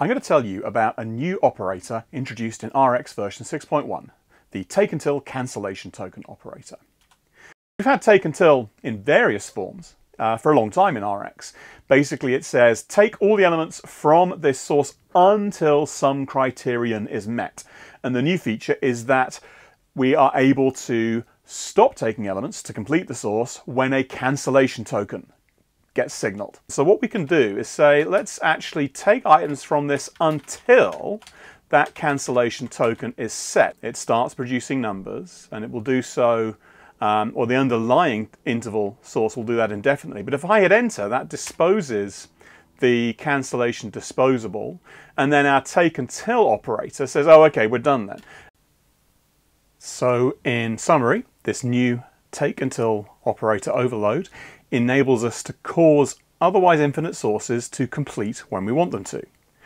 I'm going to tell you about a new operator introduced in Rx version 6.1, the takeUntil cancellation token operator. We've had takeUntil in various forms for a long time in Rx. Basically it says take all the elements from this source until some criterion is met. And the new feature is that we are able to stop taking elements to complete the source when a cancellation token gets signaled. So what we can do is say, let's actually take items from this until that cancellation token is set. It starts producing numbers and it will do so, or the underlying interval source will do that indefinitely. But if I hit enter, that disposes the cancellation disposable. And then our take until operator says, oh, okay, we're done then. So in summary, this new take until operator overload enables us to cause otherwise infinite sources to complete when we want them to.